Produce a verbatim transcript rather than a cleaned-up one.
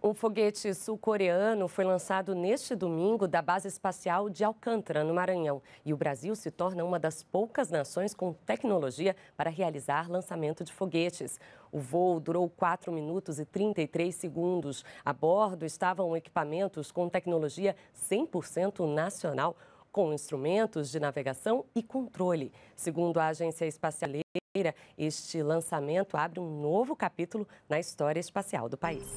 Um foguete sul-coreano foi lançado neste domingo da base espacial de Alcântara, no Maranhão. E o Brasil se torna uma das poucas nações com tecnologia para realizar lançamento de foguetes. O voo durou quatro minutos e trinta e três segundos. A bordo estavam equipamentos com tecnologia cem por cento nacional, com instrumentos de navegação e controle. Segundo a agência espacial, este lançamento abre um novo capítulo na história espacial do país.